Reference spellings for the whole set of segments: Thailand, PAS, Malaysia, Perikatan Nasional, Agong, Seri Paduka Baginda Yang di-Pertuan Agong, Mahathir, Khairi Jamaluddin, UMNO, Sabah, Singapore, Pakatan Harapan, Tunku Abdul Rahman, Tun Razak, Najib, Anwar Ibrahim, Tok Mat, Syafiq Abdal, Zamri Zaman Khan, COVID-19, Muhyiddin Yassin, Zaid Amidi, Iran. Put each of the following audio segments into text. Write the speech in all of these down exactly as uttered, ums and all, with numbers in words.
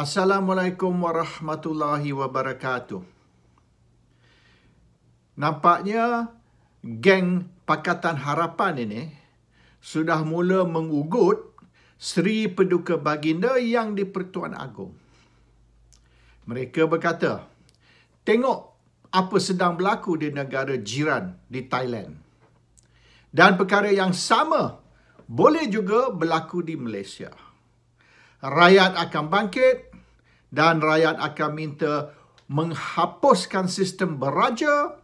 Assalamualaikum warahmatullahi wabarakatuh. Nampaknya geng Pakatan Harapan ini sudah mula mengugut Seri Paduka Baginda Yang di-Pertuan Agong. Mereka berkata, tengok apa sedang berlaku di negara jiran di Thailand. Dan perkara yang sama boleh juga berlaku di Malaysia. Rakyat akan bangkit dan rakyat akan minta menghapuskan sistem beraja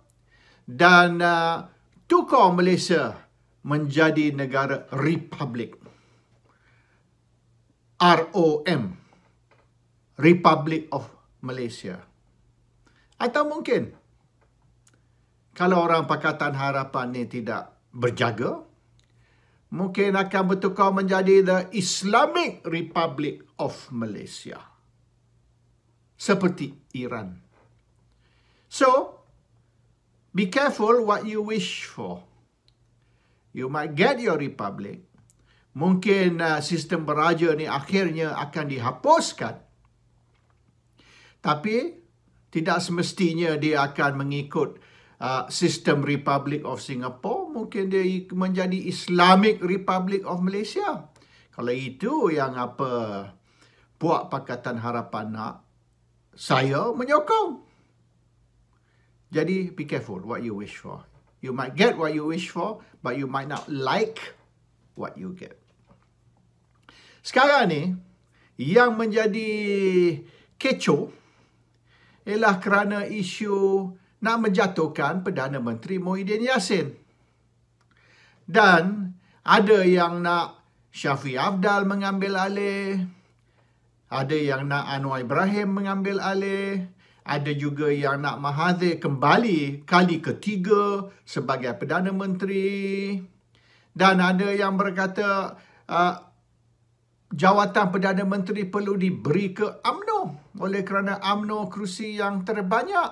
dan uh, tukar Malaysia menjadi negara republik. R O M, Republic of Malaysia. Atau mungkin, kalau orang Pakatan Harapan ni tidak berjaga, mungkin akan bertukar menjadi The Islamic Republic of Malaysia. Seperti Iran. So, be careful what you wish for. You might get your republic. Mungkin uh, sistem beraja ni akhirnya akan dihapuskan. Tapi, tidak semestinya dia akan mengikut uh, sistem Republic of Singapore. Mungkin dia menjadi Islamic Republic of Malaysia. Kalau itu yang apa Puak Pakatan Harapan nak, saya menyokong. Jadi, be careful what you wish for. You might get what you wish for, but you might not like what you get. Sekarang ni, yang menjadi kecoh ialah kerana isu nak menjatuhkan Perdana Menteri Muhyiddin Yassin. Dan ada yang nak Syafiq Abdal mengambil alih. Ada yang nak Anwar Ibrahim mengambil alih. Ada juga yang nak Mahathir kembali kali ketiga sebagai Perdana Menteri. Dan ada yang berkata uh, jawatan Perdana Menteri perlu diberi ke UMNO oleh kerana UMNO kerusi yang terbanyak.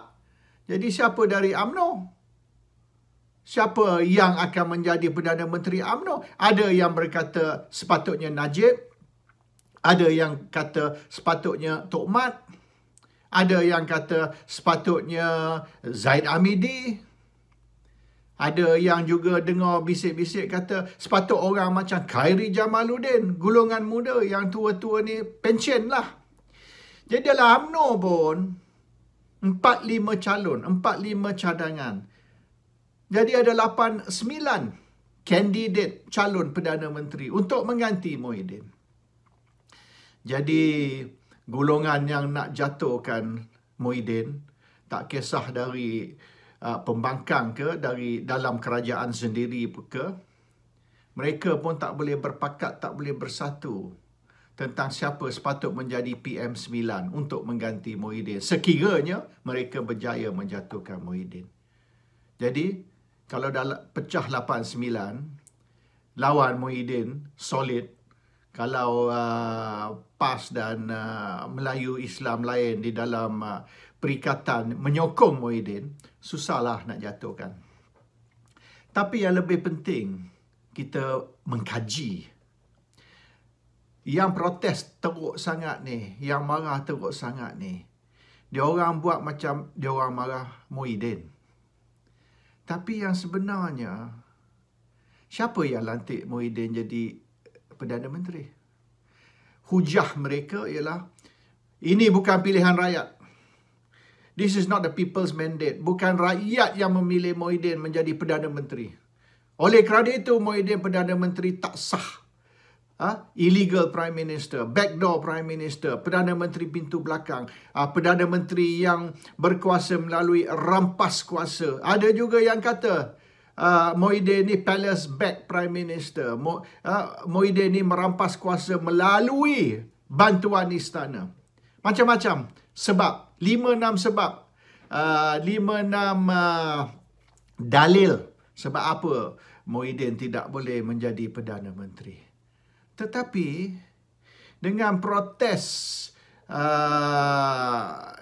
Jadi siapa dari UMNO? Siapa yang akan menjadi Perdana Menteri UMNO? Ada yang berkata sepatutnya Najib. Ada yang kata sepatutnya Tok Mat. Ada yang kata sepatutnya Zaid Amidi. Ada yang juga dengar bisik-bisik kata sepatut orang macam Khairi Jamaluddin, golongan muda yang tua-tua ni pension lah. Jadi dalam UMNO pun empat lima calon, empat lima cadangan. Jadi ada lapan sembilan kandidat calon Perdana Menteri untuk mengganti Muhyiddin. Jadi, golongan yang nak jatuhkan Muhyiddin, tak kisah dari uh, pembangkang ke, dari dalam kerajaan sendiri ke, mereka pun tak boleh berpakat, tak boleh bersatu tentang siapa sepatut menjadi P M sembilan untuk mengganti Muhyiddin. Sekiranya, mereka berjaya menjatuhkan Muhyiddin. Jadi, kalau dah pecah lapan sembilan, lawan Muhyiddin solid. Kalau uh, P A S dan uh, Melayu Islam lain di dalam uh, perikatan menyokong Muhyiddin, susahlah nak jatuhkan. Tapi yang lebih penting, kita mengkaji. Yang protes teruk sangat ni, yang marah teruk sangat ni, dia orang buat macam dia orang marah Muhyiddin. Tapi yang sebenarnya, siapa yang lantik Muhyiddin jadi Perdana Menteri? Hujah mereka ialah ini bukan pilihan rakyat. This is not the people's mandate. Bukan rakyat yang memilih Muhyiddin menjadi Perdana Menteri. Oleh kerana itu Muhyiddin Perdana Menteri tak sah. Ha? Illegal Prime Minister, backdoor Prime Minister, Perdana Menteri pintu belakang, ha? Perdana Menteri yang berkuasa melalui rampas kuasa. Ada juga yang kata Uh, Muhyiddin ni palace back Prime Minister. Mo, uh, Muhyiddin ni merampas kuasa melalui bantuan istana. Macam-macam sebab, lima enam sebab, uh, lima enam uh, dalil sebab apa Muhyiddin tidak boleh menjadi Perdana Menteri. Tetapi dengan protes uh,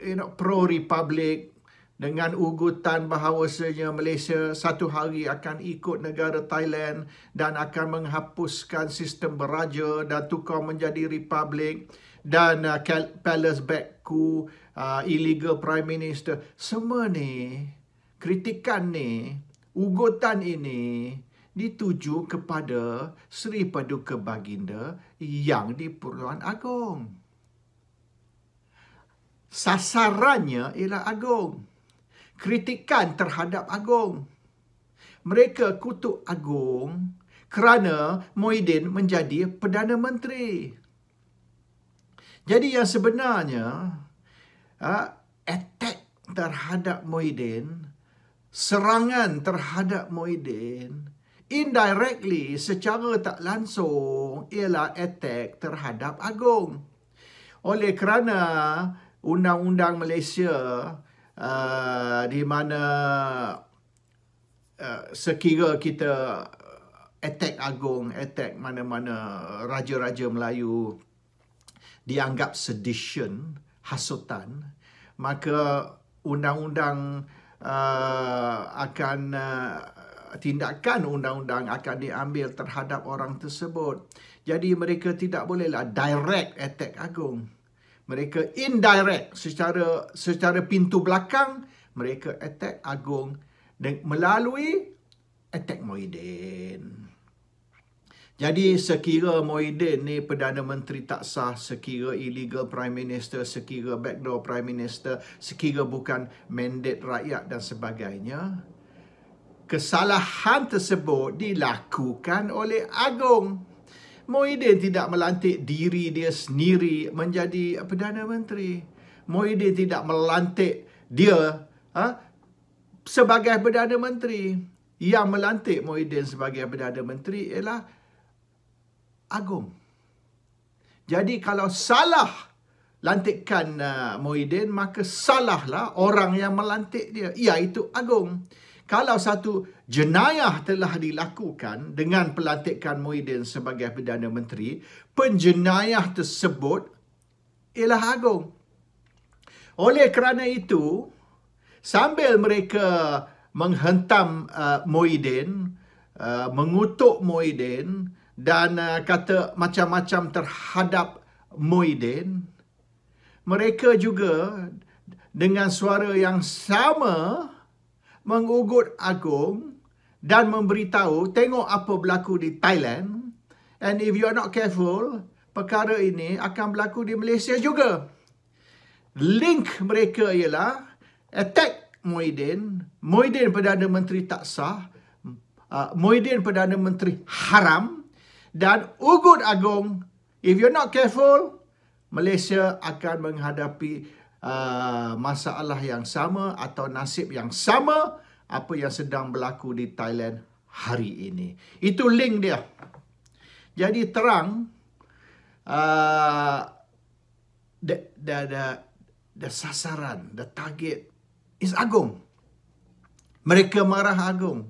you know, pro-republic, dengan ugutan bahawasanya Malaysia satu hari akan ikut negara Thailand dan akan menghapuskan sistem beraja dan tukar menjadi republik dan uh, palace backku, uh, illegal prime minister, semua ni, kritikan ni, ugutan ini dituju kepada Seri Paduka Baginda Yang di-Pertuan Agong. Sasarannya ialah Agong. Kritikan terhadap Agong. Mereka kutuk Agong kerana Muhyiddin menjadi Perdana Menteri. Jadi yang sebenarnya, uh, attack terhadap Muhyiddin, serangan terhadap Muhyiddin, indirectly, secara tak langsung, ialah attack terhadap Agong. Oleh kerana undang-undang Malaysia uh, di mana uh, sekira kita attack Agong, attack mana-mana raja-raja Melayu dianggap sedition, hasutan, maka undang-undang uh, akan uh, tindakan undang-undang akan diambil terhadap orang tersebut. Jadi mereka tidak bolehlah direct attack Agong. Mereka indirect, secara secara pintu belakang mereka attack Agong melalui attack Muhyiddin. Jadi sekira Muhyiddin ni Perdana Menteri tak sah, sekira illegal Prime Minister, sekira backdoor Prime Minister, sekira bukan mandate rakyat dan sebagainya, kesalahan tersebut dilakukan oleh Agong. Muhyiddin tidak melantik diri dia sendiri menjadi Perdana Menteri. Muhyiddin tidak melantik dia ha, sebagai Perdana Menteri. Yang melantik Muhyiddin sebagai Perdana Menteri ialah Agong. Jadi kalau salah lantikan uh, Muhyiddin, maka salahlah orang yang melantik dia, iaitu Agong. Kalau satu jenayah telah dilakukan dengan pelantikan Muhyiddin sebagai Perdana Menteri, penjenayah tersebut ialah Agong. Oleh kerana itu, sambil mereka menghentam uh, Muhyiddin, uh, mengutuk Muhyiddin dan uh, kata macam-macam terhadap Muhyiddin, mereka juga dengan suara yang sama mengugut Agong dan memberitahu, tengok apa berlaku di Thailand, and if you are not careful, perkara ini akan berlaku di Malaysia juga. Link mereka ialah attack Muhyiddin, Muhyiddin Perdana Menteri tak sah, uh, Muhyiddin Perdana Menteri haram, dan ugut Agong, if you are not careful, Malaysia akan menghadapi Uh, masalah yang sama atau nasib yang sama apa yang sedang berlaku di Thailand hari ini. Itu link dia. Jadi terang uh, the, the, the, the sasaran, the target is Agong. Mereka marah Agong,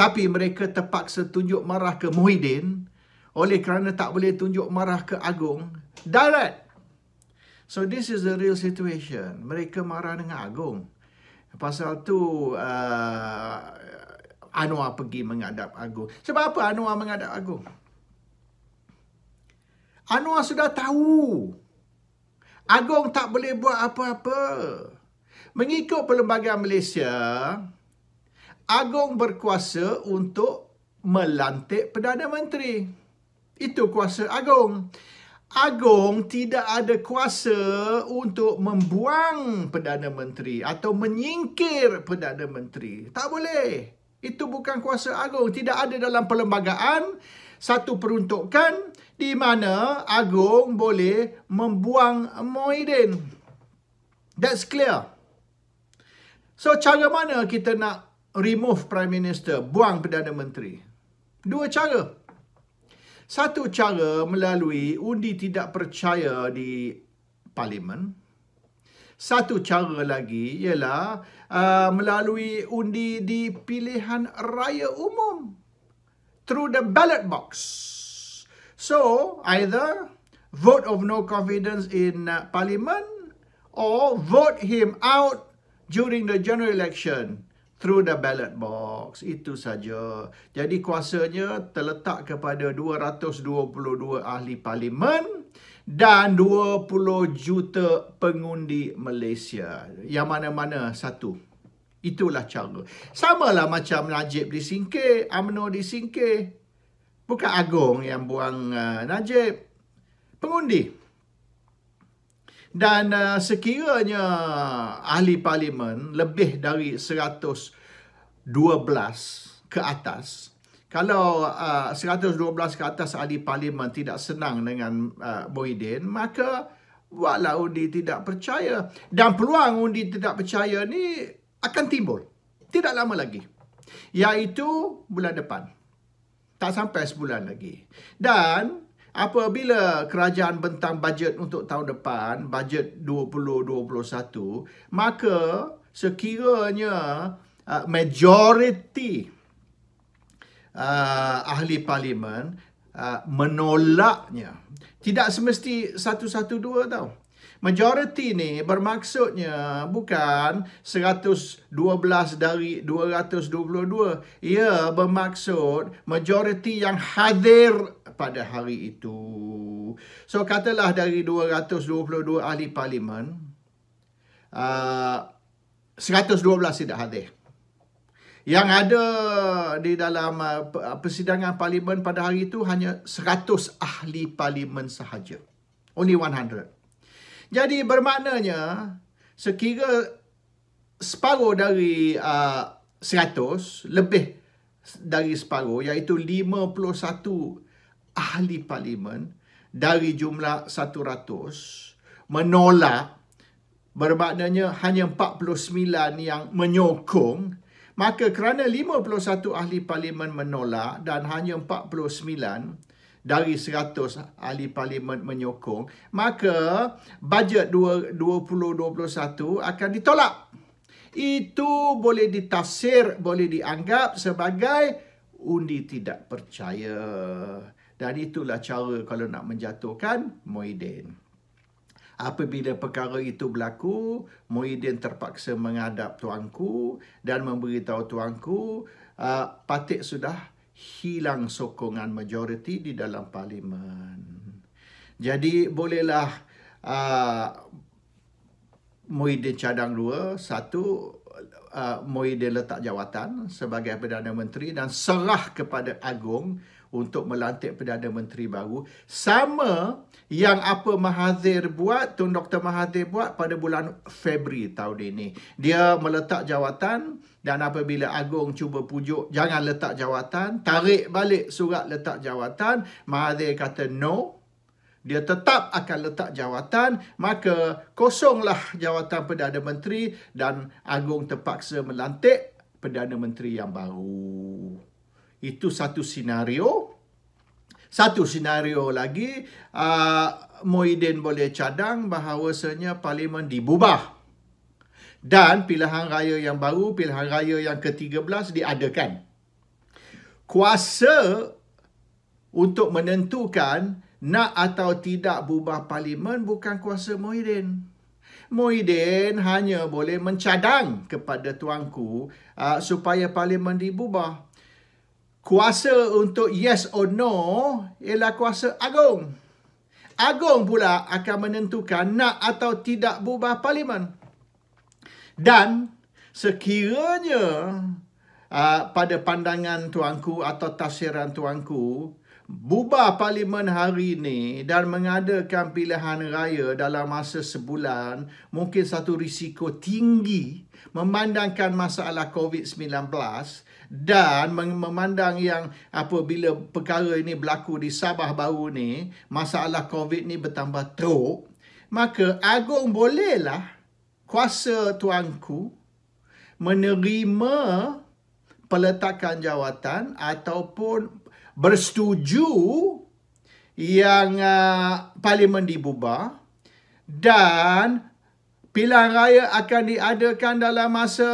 tapi mereka terpaksa tunjuk marah ke Muhyiddin oleh kerana tak boleh tunjuk marah ke Agong direct. So this is the real situation. Mereka marah dengan Agong. Pasal tu uh, Anwar pergi mengadap Agong. Sebab apa Anwar mengadap Agong? Anwar sudah tahu Agong tak boleh buat apa-apa. Mengikut Perlembagaan Malaysia, Agong berkuasa untuk melantik Perdana Menteri. Itu kuasa Agong. Agong tidak ada kuasa untuk membuang Perdana Menteri atau menyingkir Perdana Menteri. Tak boleh. Itu bukan kuasa Agong. Tidak ada dalam perlembagaan satu peruntukan di mana Agong boleh membuang Muhyiddin. That's clear. So, cara mana kita nak remove Prime Minister, buang Perdana Menteri? Dua cara. Satu cara melalui undi tidak percaya di Parlimen. Satu cara lagi ialah uh, melalui undi di pilihan raya umum. Through the ballot box. So, either vote of no confidence in uh, Parlimen or vote him out during the general election. Through the ballot box. Itu saja. Jadi kuasanya terletak kepada dua ratus dua puluh dua ahli parlimen dan dua puluh juta pengundi Malaysia. Yang mana-mana satu. Itulah cara. Samalah macam Najib disingkir, UMNO disingkir. Bukan Agong yang buang uh, Najib. Pengundi. Dan uh, sekiranya ahli parlimen lebih dari seratus dua belas ke atas, kalau uh, seratus dua belas ke atas ahli parlimen tidak senang dengan uh, Muhyiddin, maka buatlah undi tidak percaya. Dan peluang undi tidak percaya ni akan timbul tidak lama lagi, iaitu bulan depan. Tak sampai sebulan lagi. Dan apabila kerajaan bentang bajet untuk tahun depan, bajet dua ribu dua puluh satu, maka sekiranya uh, majoriti Uh, ahli parlimen uh, menolaknya. Tidak semesti satu satu dua tau. Majoriti ni bermaksudnya bukan seratus dua belas dari dua ratus dua puluh dua. Ia bermaksud majoriti yang hadir pada hari itu. So katalah dari dua ratus dua puluh dua ahli parlimen, uh, seratus dua belas tidak hadir. Yang ada di dalam persidangan parlimen pada hari itu hanya seratus ahli parlimen sahaja. Only seratus. Jadi bermaknanya sekira separuh dari uh, seratus, lebih dari separuh, iaitu lima puluh satu ahli parlimen dari jumlah seratus menolak, bermaknanya hanya empat puluh sembilan yang menyokong. Maka kerana lima puluh satu ahli parlimen menolak dan hanya empat puluh sembilan dari seratus ahli parlimen menyokong, maka bajet dua ribu dua puluh satu akan ditolak. Itu boleh ditafsir, boleh dianggap sebagai undi tidak percaya. Dan itulah cara kalau nak menjatuhkan Muhyiddin. Apabila perkara itu berlaku, Muhyiddin terpaksa menghadap tuanku dan memberitahu tuanku, uh, Patik sudah hilang sokongan majoriti di dalam parlimen. Jadi bolehlah uh, Muhyiddin cadang dua. Satu, uh, Muhyiddin letak jawatan sebagai Perdana Menteri dan serah kepada Agong untuk melantik Perdana Menteri baru. Sama yang apa Mahathir buat, Tun Doktor Mahathir buat pada bulan Februari tahun ini. Dia meletak jawatan dan apabila Agong cuba pujuk, jangan letak jawatan, tarik balik surat letak jawatan, Mahathir kata no. Dia tetap akan letak jawatan, maka kosonglah jawatan Perdana Menteri dan Agong terpaksa melantik Perdana Menteri yang baru. Itu satu senario. Satu senario lagi, uh, Muhyiddin boleh cadang bahawasanya parlimen dibubah. Dan pilihan raya yang baru, pilihan raya yang ke tiga belas diadakan. Kuasa untuk menentukan nak atau tidak bubah parlimen bukan kuasa Muhyiddin. Muhyiddin hanya boleh mencadang kepada tuanku uh, supaya parlimen dibubah. Kuasa untuk yes or no ialah kuasa Agong. Agong pula akan menentukan nak atau tidak bubah parlimen. Dan sekiranya uh, pada pandangan tuanku atau tafsiran tuanku, bubah parlimen hari ini dan mengadakan pilihan raya dalam masa sebulan mungkin satu risiko tinggi memandangkan masalah COVID sembilan belas. Dan memandang yang apabila perkara ini berlaku di Sabah baru ni, masalah COVID ni bertambah teruk, maka Agong bolehlah, kuasa tuanku, menerima peletakan jawatan ataupun bersetuju yang uh, parlimen dibubah dan pilihan raya akan diadakan dalam masa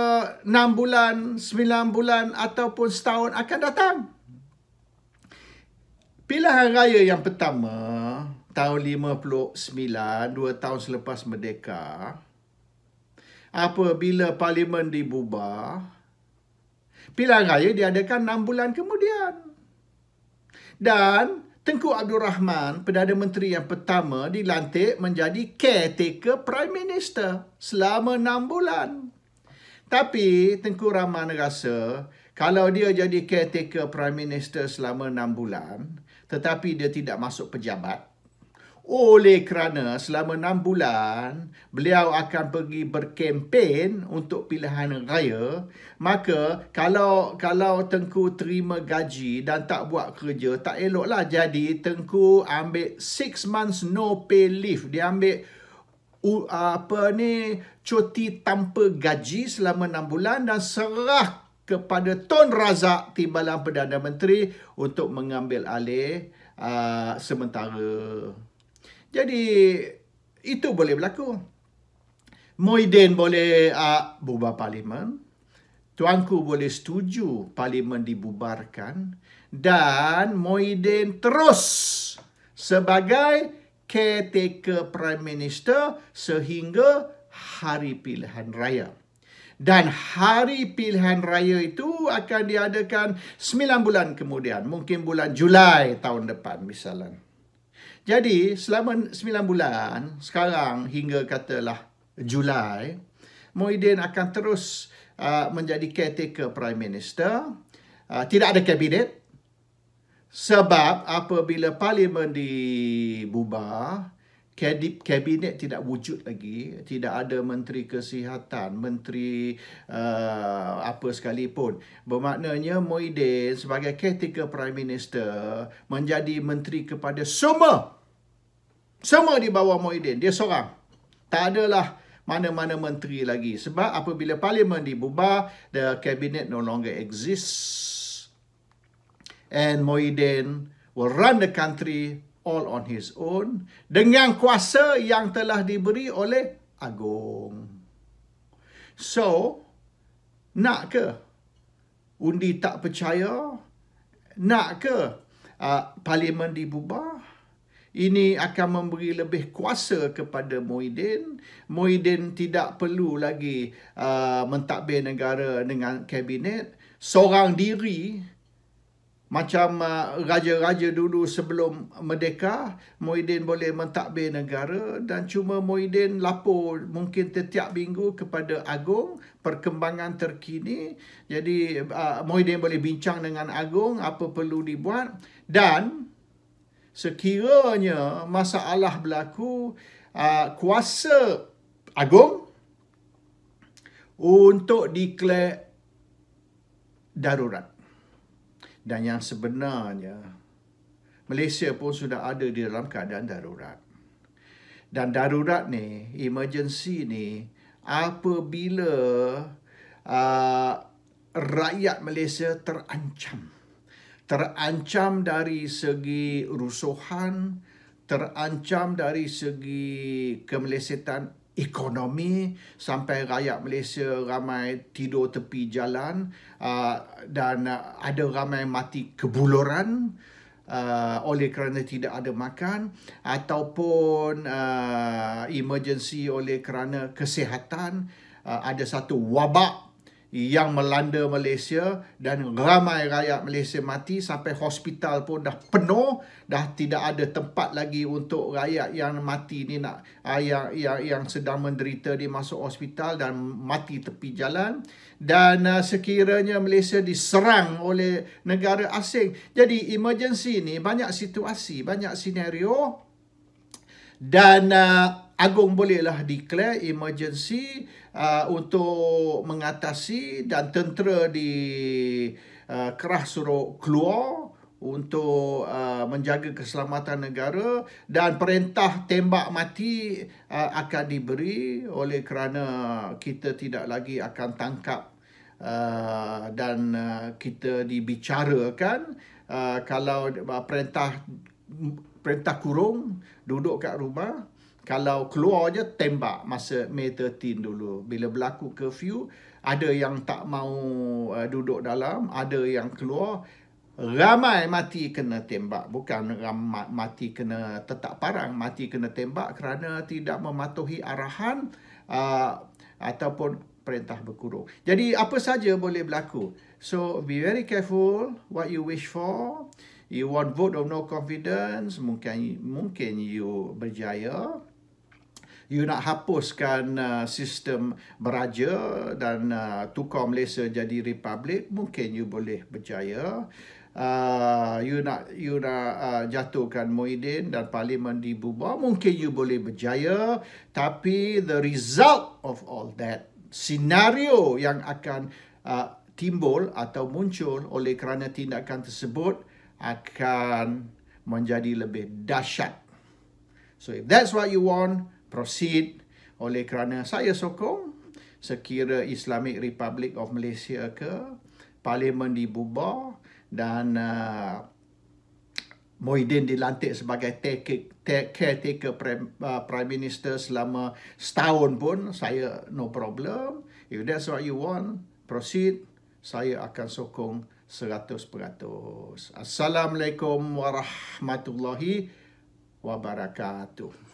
enam bulan, sembilan bulan ataupun setahun akan datang. Pilihan raya yang pertama, tahun lima puluh sembilan, dua tahun selepas merdeka, apabila parlimen dibubah, pilihan raya diadakan enam bulan kemudian. Dan Tunku Abdul Rahman, Perdana Menteri yang pertama, dilantik menjadi caretaker Prime Minister selama enam bulan. Tapi Tunku Rahman rasa kalau dia jadi caretaker Prime Minister selama enam bulan, tetapi dia tidak masuk pejabat, oleh kerana selama enam bulan beliau akan pergi berkempen untuk pilihan raya, maka kalau kalau Tunku terima gaji dan tak buat kerja, tak eloklah. Jadi Tunku ambil six months no pay leave. Dia ambil uh, apa ni cuti tanpa gaji selama enam bulan dan serah kepada Tun Razak, Timbalan Perdana Menteri, untuk mengambil alih uh, sementara. Jadi, itu boleh berlaku. Muhyiddin boleh uh, bubar parlimen. Tuanku boleh setuju parlimen dibubarkan. Dan Muhyiddin terus sebagai caretaker Prime Minister sehingga hari pilihan raya. Dan hari pilihan raya itu akan diadakan sembilan bulan kemudian. Mungkin bulan Julai tahun depan misalnya. Jadi, selama sembilan bulan, sekarang hingga katalah Julai, Muhyiddin akan terus uh, menjadi caretaker Prime Minister. Uh, tidak ada kabinet. Sebab apabila parlimen dibubar, kabinet tidak wujud lagi. Tidak ada Menteri Kesihatan, Menteri uh, apa sekalipun. Bermaknanya Muhyiddin sebagai caretaker Prime Minister menjadi menteri kepada semua. Semua di bawah Muhyiddin. Dia seorang. Tak adalah mana-mana menteri lagi. Sebab apabila parlimen dibubar, the cabinet no longer exists. And Muhyiddin will run the country all on his own. Dengan kuasa yang telah diberi oleh Agong. So, nak ke undi tak percaya? Nak ke uh, parlimen dibubar? Ini akan memberi lebih kuasa kepada Muhyiddin. Muhyiddin tidak perlu lagi uh, mentadbir negara dengan kabinet. Seorang diri, macam uh, raja-raja dulu sebelum merdeka, Muhyiddin boleh mentadbir negara. Dan cuma Muhyiddin lapor mungkin setiap minggu kepada Agong perkembangan terkini. Jadi uh, Muhyiddin boleh bincang dengan Agong apa perlu dibuat. Dan sekiranya masalah berlaku, uh, kuasa Agong untuk declare darurat. Dan yang sebenarnya, Malaysia pun sudah ada di dalam keadaan darurat. Dan darurat ni, emergency ni, apabila uh, rakyat Malaysia terancam. Terancam dari segi rusuhan, terancam dari segi kemelesetan ekonomi, sampai rakyat Malaysia ramai tidur tepi jalan uh, dan uh, ada ramai mati kebuluran uh, oleh kerana tidak ada makan, ataupun uh, emergency oleh kerana kesihatan. Uh, ada satu wabak yang melanda Malaysia dan ramai rakyat Malaysia mati, sampai hospital pun dah penuh, dah tidak ada tempat lagi untuk rakyat yang mati ni nak yang yang, yang sedang menderita ni masuk hospital dan mati tepi jalan. Dan uh, sekiranya Malaysia diserang oleh negara asing. Jadi emergency ni banyak situasi, banyak senario, dan uh, Agong bolehlah declare emergency uh, untuk mengatasi, dan tentera di uh, kerah suruh keluar untuk uh, menjaga keselamatan negara, dan perintah tembak mati uh, akan diberi oleh kerana kita tidak lagi akan tangkap uh, dan uh, kita dibicarakan uh, kalau perintah perintah kurung, duduk kat rumah. Kalau keluar je, tembak masa Mei tiga belas dulu. Bila berlaku curfew, ada yang tak mahu uh, duduk dalam, ada yang keluar. Ramai mati kena tembak. Bukan ramai mati kena tetap parang. Mati kena tembak kerana tidak mematuhi arahan uh, ataupun perintah berkurung. Jadi, apa saja boleh berlaku. So, be very careful what you wish for. You want vote of no confidence, mungkin mungkin you berjaya. You nak hapuskan uh, sistem beraja dan uh, tukar Malaysia jadi republik, mungkin you boleh berjaya. Uh, you nak you nak uh, jatuhkan Muhyiddin dan parlimen dibubar, mungkin you boleh berjaya. Tapi the result of all that, senario yang akan uh, timbul atau muncul oleh kerana tindakan tersebut akan menjadi lebih dahsyat. So if that's what you want, proceed. Oleh kerana saya sokong sekira Islamic Republic of Malaysia ke, parlimen dibubar dan uh, Muhyiddin dilantik sebagai caretaker Prime Minister selama setahun pun, saya no problem. If that's what you want, proceed. Saya akan sokong seratus peratus. Assalamualaikum warahmatullahi wabarakatuh.